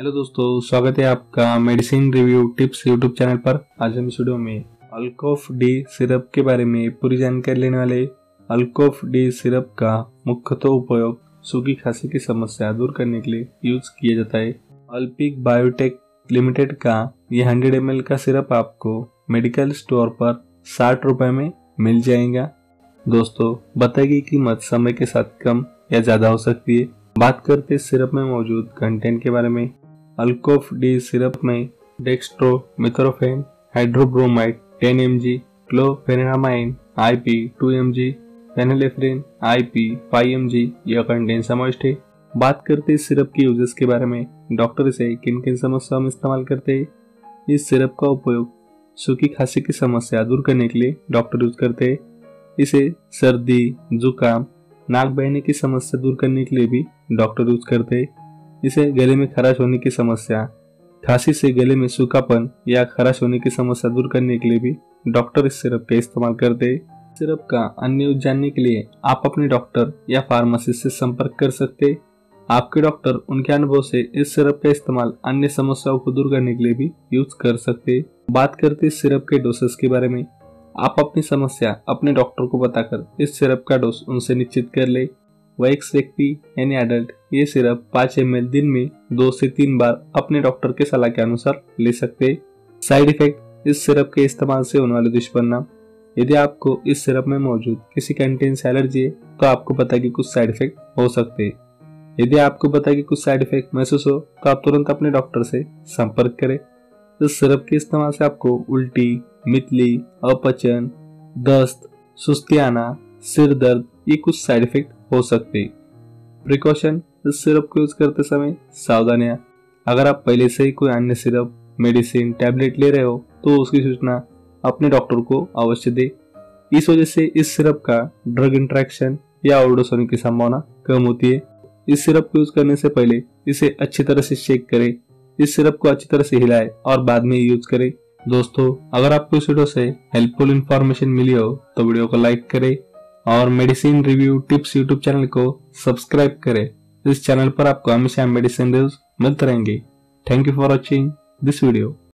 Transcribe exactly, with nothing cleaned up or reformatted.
Hello दोस्तों, स्वागत है आपका medicine review tips YouTube channel पर। आज हम इस वीडियो में अल्कोफ डी सिरप के बारे में पूरी जानकारी लेने वाले। अल्कोफ डी सिरप का मुख्यतः उपयोग सूखी खांसी की समस्या दूर करने के लिए यूज किया जाता है। अल्पिक बायोटेक लिमिटेड का यह हंड्रेड एम एल का सिरप आपको मेडिकल स्टोर पर साठ रुपये में मिल जाएगा। दोस्तों, बताई गई कीमत समय के साथ कम या ज़्यादा हो सकती है। बात करते हैं सिरप में मौजूद कंटेंट के बारे में। अल्कोफ डी सिरप में dextromethorphan hydrobromide ten M G, chlorpheniramine I P two M G, phenylephrine I P five M G यह कंटेंट समाविष्ट है। बात करते हैं सिरप के यूजेस के बारे में। डॉक्टर इसे किन किन समस्याओं में इस्तेमाल करते हैं। इस सिरप का उपयोग सूखी खांसी की समस्या दूर करने के लिए डॉक्टर यूज करते हैं। इसे सर्दी, जुकाम, नाक बहने की समस्या दूर करने के लिए भी डॉक्टर यूज करते हैं। इसे गले में खराश होने की समस्या, खांसी से गले में सूखापन या खराश होने की समस्या दूर करने के लिए भी डॉक्टर इस सिरप का इस्तेमाल करते हैं। सिरप का अन्य यूज जानने के लिए आप अपने डॉक्टर या फार्मासिस्ट से संपर्क कर सकते। आपके डॉक्टर उनके अनुभव से इस सिरप का इस्तेमाल अन्य समस्याओं को दूर करने के लिए भी यूज कर सकते। बात करते इस सिरप के डोसेस के बारे में। आप अपनी समस्या अपने डॉक्टर को बताकर इस सिरप का डोज उनसे निश्चित कर ले। वयस्क व्यक्ति यानी एडल्ट ये सिरप पाँच एम एल दिन में दो से तीन बार अपने डॉक्टर के सलाह के अनुसार ले सकते। साइड इफेक्ट, इस सिरप के इस्तेमाल से होने वाले दुष्परिणाम। यदि आपको इस सिरप में मौजूद किसी कंटेंट से एलर्जी है तो आपको पता है कि कुछ साइड इफेक्ट हो सकते हैं। यदि आपको पता है कि कुछ साइड इफेक्ट महसूस हो तो आप तुरंत अपने डॉक्टर से संपर्क करें। इस सिरप के इस्तेमाल से आपको उल्टी, मितली, अपचन, दस्त, सुस्ती आना, सिर दर्द ये कुछ साइड इफेक्ट हो सकते। प्रिकॉशन, इस सिरप को यूज करते समय सावधानियां। अगर आप पहले से ही कोई अन्य सिरप, मेडिसिन, टैबलेट ले रहे हो तो उसकी सूचना अपने डॉक्टर को अवश्य दे। इस वजह से इस सिरप का ड्रग इंट्रैक्शन या ओवरडोज होने की संभावना कम होती है। इस सिरप को यूज करने से पहले इसे अच्छी तरह से शेक करें। इस सिरप को अच्छी तरह से हिलाएं और बाद में यूज करें। दोस्तों, अगर आपको इस वीडियो से हेल्पफुल इन्फॉर्मेशन मिली हो तो वीडियो को लाइक करें और medicine review tips YouTube channel को सब्सक्राइब करें। इस चैनल पर आपको हमेशा मेडिसिन रिव्यूज मिलते रहेंगे। Thank you for watching this video.